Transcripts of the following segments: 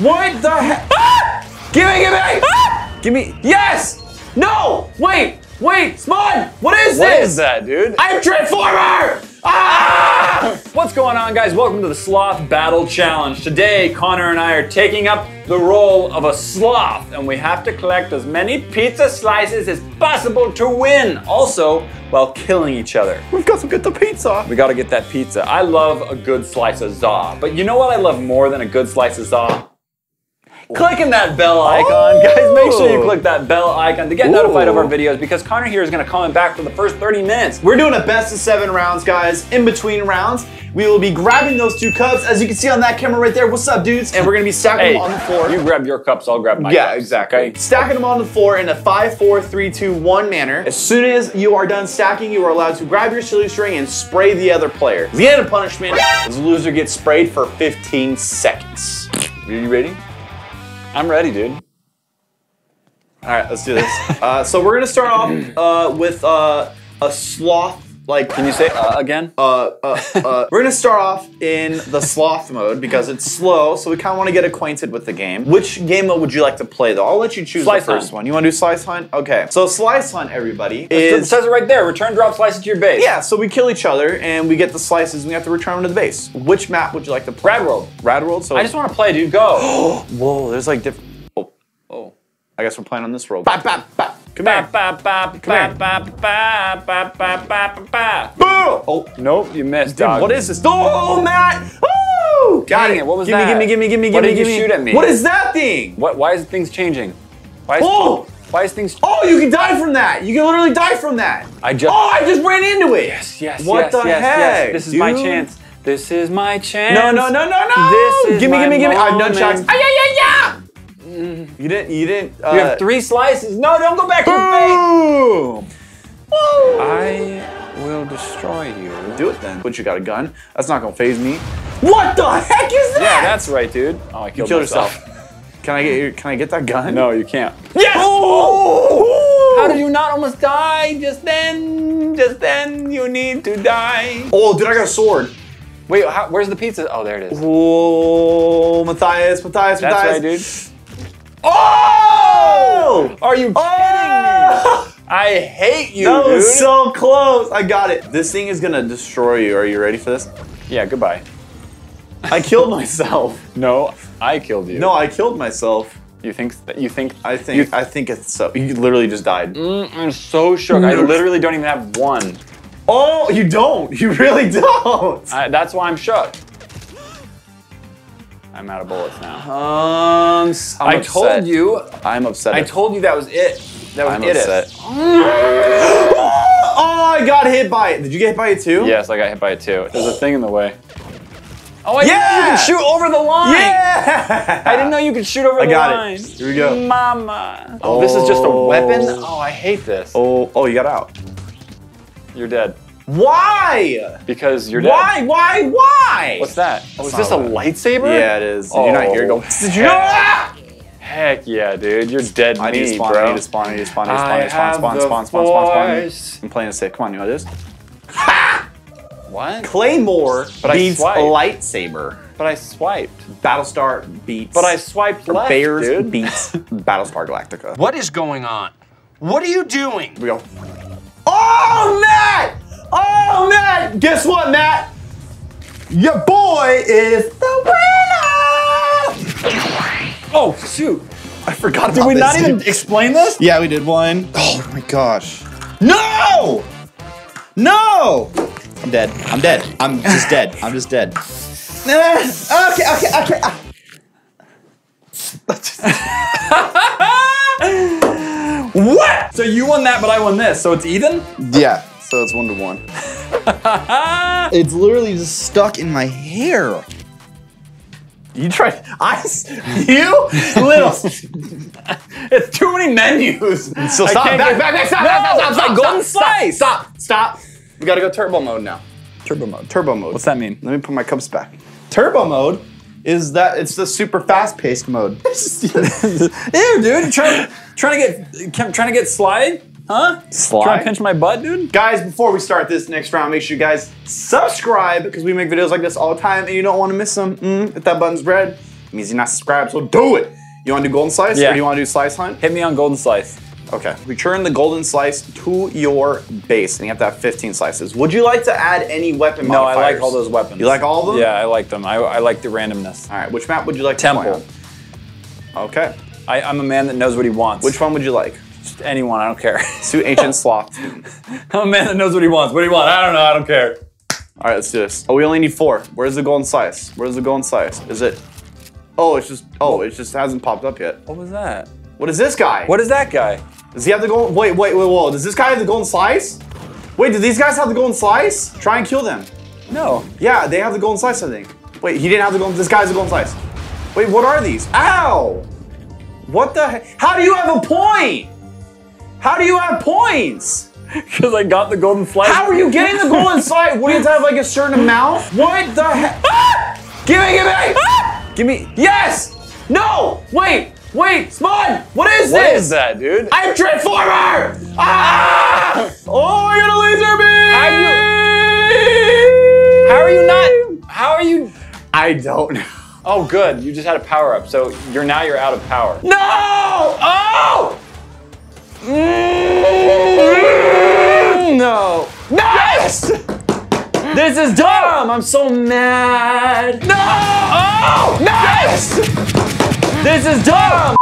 What the heck? Ah! Give me, give me! Ah! Give me. Yes! No! Wait! Wait! Spawn! What is this? What is that, dude? I'm Transformer! Ah! What's going on, guys? Welcome to the Sloth Battle Challenge. Today, Connor and I are taking up the role of a sloth, and we have to collect as many pizza slices as possible to win, also while killing each other. We've got to get the pizza. We got to get that pizza. I love a good slice of za, but you know what I love more than a good slice of za? Clicking that bell icon. Ooh. Guys, make sure you click that bell icon to get notified of our videos, because Connor here is going to comment back for the first 30 minutes. We're doing a best of 7 rounds, guys. In between rounds, we will be grabbing those two cups, as you can see on that camera right there. What's up, dudes? And we're going to be stacking them on the floor. You grab your cups, I'll grab my cups. Yeah, exactly. Okay. Stacking them on the floor in a 5, 4, 3, 2, 1 manner. As soon as you are done stacking, you are allowed to grab your silly string and spray the other player. The end of punishment is the loser gets sprayed for 15 seconds. Are you ready? I'm ready, dude. All right, let's do this. So we're gonna start off with a sloth. Like, can you say again? We're gonna start off in the sloth mode because it's slow. So we kind of want to get acquainted with the game. Which game mode would you like to play, though? I'll let you choose the first one. You want to do Slice Hunt? Okay. So Slice Hunt, everybody, it says it right there. Return, drop, slice it to your base. Yeah. So we kill each other and we get the slices and we have to return them to the base. Which map would you like to play? Rad World. Rad World. So I just want to play, dude. Go. Whoa. There's like different. Oh. Oh. I guess we're playing on this world. Bop, bop, bop. Come here. Oh, nope, you missed, dog. What is this? Oh, Matt! Oh! Got it. What was that? Give me. What did you shoot at me? What is that thing? What? Why is things changing? Oh, you can die from that. You can literally die from that. I just ran into it. Yes. What the heck? This is my chance. This is my chance. No. This is my moment. Give me. I've nunchucks. Yeah. You didn't. You have 3 slices. No, don't go back to your face. I will destroy you. Do it then. But you got a gun. That's not gonna faze me. What the heck is that? Yeah, that's right, dude. Oh, I killed yourself. Can I get that gun? No, you can't. Yes. Oh! How did you not almost die just then? Just then you need to die. Oh, dude, I got a sword. Wait, where's the pizza? Oh, there it is. Oh, Matthias. That's right, dude. Oh! Are you kidding me? I hate you, dude. That was so close. I got it. This thing is gonna destroy you. Are you ready for this? Yeah, goodbye. I killed myself. No, I killed you. No, I killed myself. I think it's so. You literally just died. I'm so shook. I literally don't even have one. Oh, you don't. You really don't. That's why I'm shook. I'm out of bullets now. I'm upset. I told you that was it. That was it. Oh, I got hit by it. Did you get hit by it too? Yes, I got hit by it too. There's a thing in the way. Oh, I didn't know you could shoot over the line. Yeah. I didn't know you could shoot over the line. It. Here we go. Mama. Oh, this is just a weapon? Oh, I hate this. Oh, you got out. You're dead. Why? Because you're dead. Why? What's that? Oh, is this a lightsaber? Yeah, it is. Did you not hear it go? Did you not? Heck yeah, dude. You're dead meat, bro. I need to spawn. I'm playing it safe. Come on, you know this? Ha! What? Claymore beats lightsaber. But I swiped. Battlestar beats. But I swiped left, Bears dude. Beats Battlestar Galactica. What is going on? What are you doing? Here we go. Oh, Matt! Oh, Matt! Guess what, Matt? Your boy is the winner! Oh, shoot. I forgot about this. Did we not even explain this? Yeah, we did one. Oh, my gosh. No! No! I'm dead. I'm just dead. Okay. What? So you won that, but I won this. So it's even? Yeah. So it's 1-to-1. It's literally just stuck in my hair. You tried ice? You little. It's too many menus. So stop. Back, stop. Golden Slice. Stop. We gotta go turbo mode now. Turbo mode. What's that mean? Let me put my cups back. Turbo mode is that it's the super fast-paced mode. Ew, dude. Trying to get slide. Huh? Slide. Trying to pinch my butt, dude? Guys, before we start this next round, make sure you guys subscribe because we make videos like this all the time and you don't want to miss them. If that button's red, It means you're not subscribed, so do it. You wanna do Golden Slice or do you wanna do Slice Hunt? Hit me on Golden Slice. Okay. Return the Golden Slice to your base, and you have to have 15 slices. Would you like to add any weapon modifiers? No, I like all those weapons. You like all of them? Yeah, I like them. I like the randomness. All right, which map would you like to play on? Okay. I'm a man that knows what he wants. Which one would you like? Just anyone, I don't care. Suit Ancient Sloth. I'm a man that knows what he wants. What do you want? I don't know, I don't care. All right, let's do this. Oh, we only need 4. Where's the Golden Slice? Where's the Golden Slice? Is it? Oh, it's just, oh, it just hasn't popped up yet. What was that? What is this guy? What is that guy? Does he have the golden? Wait, wait, wait, whoa. Does this guy have the Golden Slice? Wait, do these guys have the Golden Slice? Try and kill them. No. Yeah, they have the Golden Slice, I think. Wait, he didn't have the Golden. This guy's the Golden Slice. Wait, what are these? Ow! What the heck? How do you have a point? How do you have points? Because I got the Golden Slice. How are you getting the Golden Slice? What do you have, like a certain amount? What the heck? Ah! Give me, give me! Ah! Give me. Yes! No! Wait! Wait, Spawn! What is this? What is that, dude? I'm Transformer! Ah! Oh, I got a laser beam! How are you not? How are you? I don't know. Oh, good. You just had a power up, so now you're out of power. No! Oh! Mm-hmm. No! No! Yes! This is dumb! I'm so mad! No! Oh! No! Yes! This is dumb!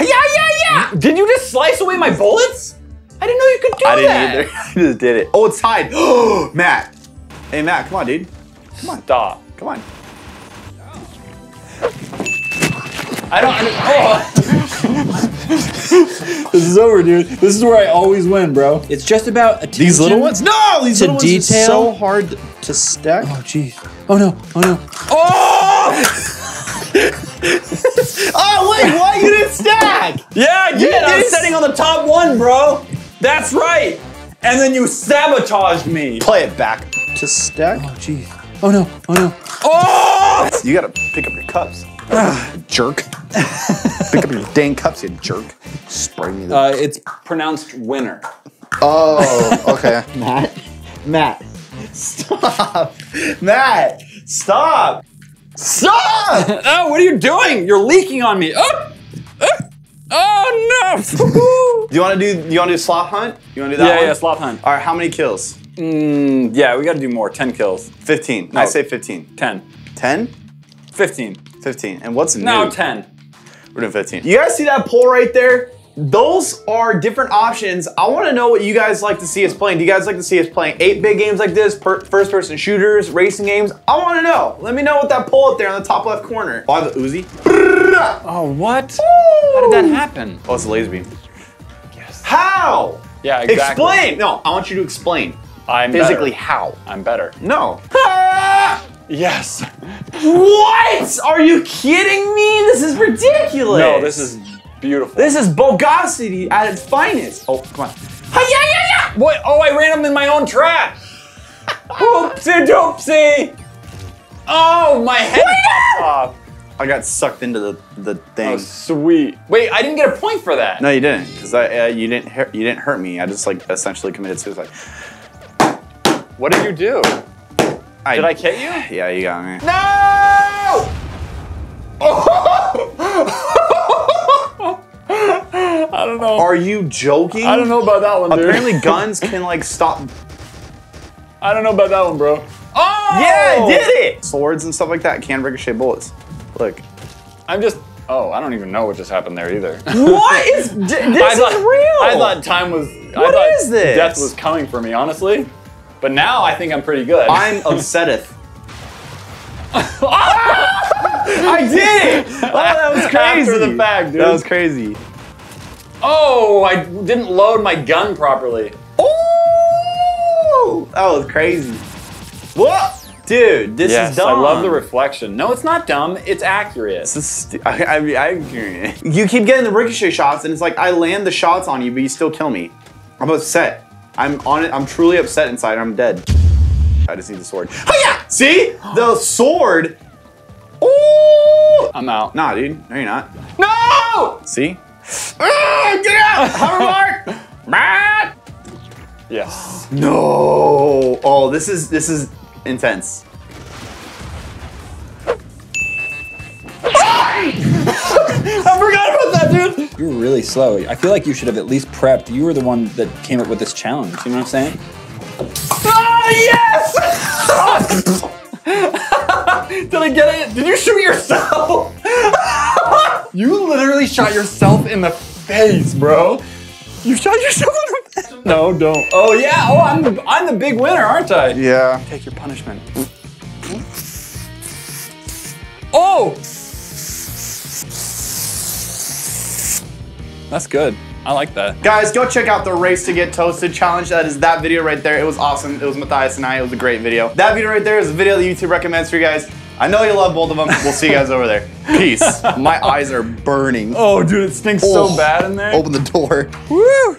Yeah, yeah, yeah! Did you just slice away my bullets? I didn't know you could do that! I didn't either. I just did it. Oh, it's tied. Matt. Hey, Matt, come on, dude. Come on. Stop. Come on. I don't This is over, dude. This is where I always win, bro. It's just about attention. These little ones? No! These little ones are so hard to stack. Oh, jeez. Oh, no. Oh, no. Oh! Oh wait, why you didn't stack? Yeah, I did. I was sitting on the top one, bro. That's right. And then you sabotaged me. Play it back. To stack? Oh jeez. Oh no, oh no. Oh! You gotta pick up your cups. Jerk. Pick up your dang cups, you jerk. Spray me. It's pronounced winner. Oh, okay. Matt. Matt. Stop. Matt. Stop. Stop! Oh, what are you doing? You're leaking on me. Oh, oh no! Do you want to do? You want to do Sloth Hunt? You want to do that one? Yeah, yeah, Sloth Hunt. All right, how many kills? Yeah, we got to do more. 10 kills. 15. No. I say 15. 10. 10? 15. 15. And what's new? No, 10. We're doing 15. You guys see that poll right there? Those are different options. I want to know what you guys like to see us playing. Do you guys like to see us playing 8-bit games like this, first-person shooters, racing games? I want to know. Let me know with that poll up there on the top left corner. Oh, I have an Uzi. Oh, what? Ooh. How did that happen? Oh, it's a laser beam. Yes. How? Yeah, exactly. Explain. No, I want you to explain. I'm physically better. How? I'm better. No. Ah! Yes. What? Are you kidding me? This is ridiculous. No, this is... beautiful. This is bogosity at its finest. Oh, come on. Hi, yeah, yeah, yeah! What? Oh, I ran him in my own trap. Oopsie doopsie. Oh, my head popped off. I got sucked into the thing. Oh, sweet. Wait, I didn't get a point for that. No, you didn't, because you didn't hurt me. I just like essentially committed suicide. What did you do? Did I hit you? Yeah, you got me. No! Oh! I don't know. Are you joking? I don't know about that one, dude. Apparently guns can like stop. I don't know about that one, bro. Oh! Yeah, I did it! Swords and stuff like that can ricochet bullets. Look. I'm just, oh, I don't even know what just happened there either. What is, this is real! I thought time was, I thought death was coming for me, honestly. But now I think I'm pretty good. I'm upsetteth. I did it! Oh, that was crazy. After the fact, dude. That was crazy. Oh, I didn't load my gun properly. Oh, that was crazy. What? Dude, this is dumb. I love the reflection. No, it's not dumb. It's accurate. I'm accurate. You keep getting the ricochet shots, and it's like I land the shots on you, but you still kill me. I'm upset. I'm on it. I'm truly upset inside. I'm dead. I just need the sword. Oh yeah! See? The sword. Oh! I'm out. Nah, dude. No, you're not. No! See? Get out! Hoverboard! Matt! Yes. No! Oh, this is intense. You were really slow. I feel like you should have at least prepped. You were the one that came up with this challenge. You know what I'm saying? Ah, yes! Did I get it? Did you shoot yourself? You literally shot yourself in the face, bro. You shot yourself in the face. No, don't. Oh, yeah. Oh, I'm the big winner, aren't I? Yeah. Take your punishment. Oh! That's good. I like that. Guys, go check out the Race to Get Toasted challenge. That is that video right there. It was awesome. It was Matthias and I. It was a great video. That video right there is a video that YouTube recommends for you guys. I know you love both of them. We'll see you guys over there. Peace. My eyes are burning. Oh, dude, it stinks so bad in there. Open the door. Woo!